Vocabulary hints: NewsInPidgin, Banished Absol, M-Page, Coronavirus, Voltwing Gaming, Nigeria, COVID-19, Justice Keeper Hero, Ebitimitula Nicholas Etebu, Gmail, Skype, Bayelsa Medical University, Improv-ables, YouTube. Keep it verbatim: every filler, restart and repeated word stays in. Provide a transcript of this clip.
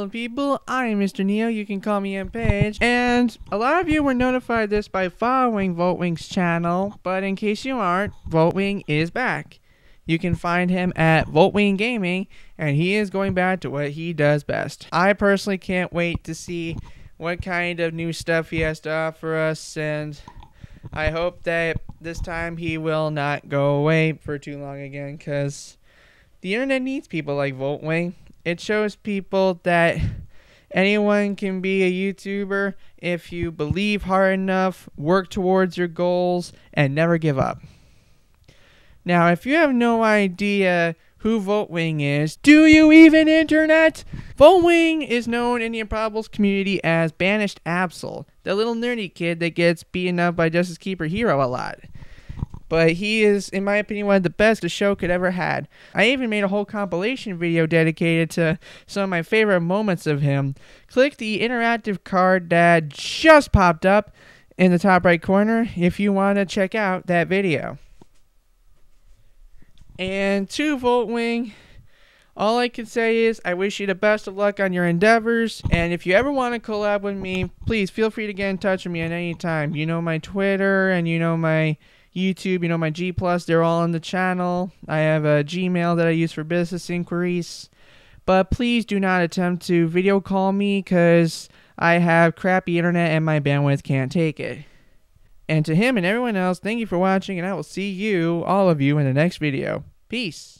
Hello people, I am Mister Neo, you can call me M Page, and a lot of you were notified this by following Voltwing's channel, but in case you aren't, Voltwing is back. You can find him at Voltwing Gaming, and he is going back to what he does best. I personally can't wait to see what kind of new stuff he has to offer us, and I hope that this time he will not go away for too long again, because the internet needs people like Voltwing. It shows people that anyone can be a YouTuber if you believe hard enough, work towards your goals, and never give up. Now, if you have no idea who Voltwing is, do you even, internet? Voltwing is known in the Improv-ables community as Banished Absol, the little nerdy kid that gets beaten up by Justice Keeper Hero a lot. But he is, in my opinion, one of the best the show could ever had. I even made a whole compilation video dedicated to some of my favorite moments of him. Click the interactive card that just popped up in the top right corner if you want to check out that video. And to Voltwing, all I can say is I wish you the best of luck on your endeavors. And if you ever want to collab with me, please feel free to get in touch with me at any time. You know my Twitter and you know my YouTube, you know, my G plus, they're all on the channel. I have a Gmail that I use for business inquiries. But please do not attempt to video call me because I have crappy internet and my bandwidth can't take it. And to him and everyone else, thank you for watching, and I will see you, all of you, in the next video. Peace.